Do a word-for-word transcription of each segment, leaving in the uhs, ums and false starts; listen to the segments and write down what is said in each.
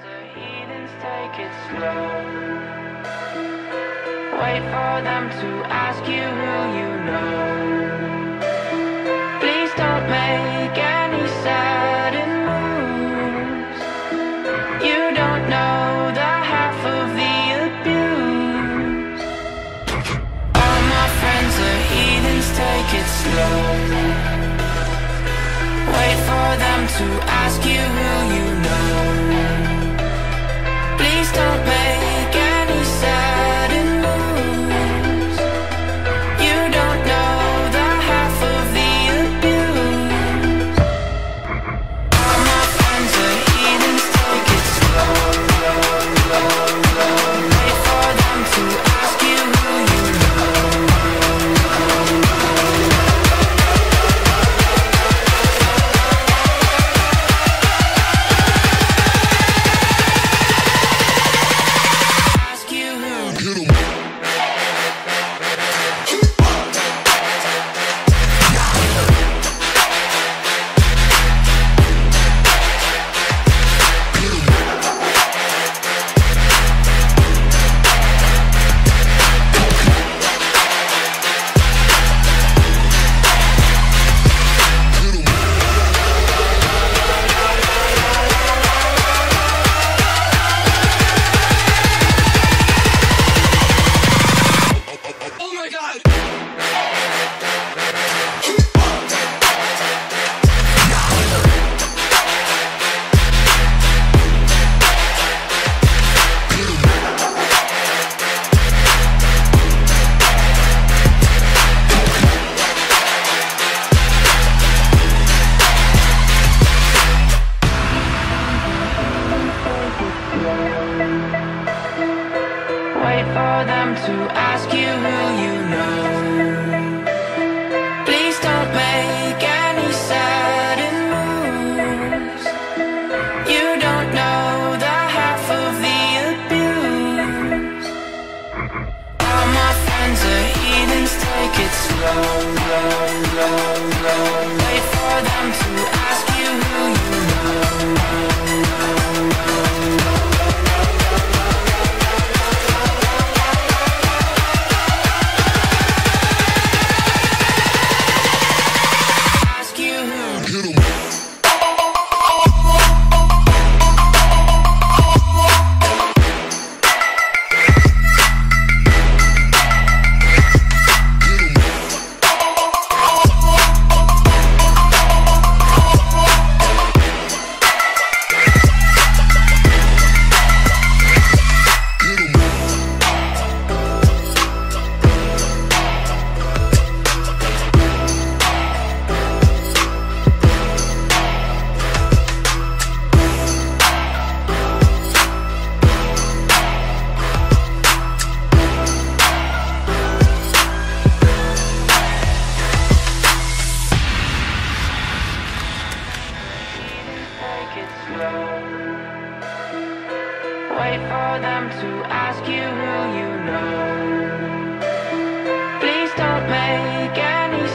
Take it slow. Wait for them to ask you who you know. Please don't make any sudden moves. You don't know the half of the abuse. All my friends are heathens, take it slow. Wait for them to ask you who you know. Don't make any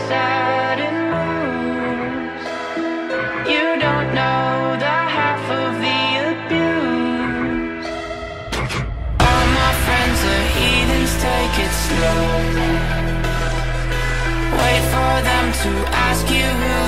sudden moves. You don't know the half of the abuse. All my friends are heathens, take it slow. Wait for them to ask you who you to ask you who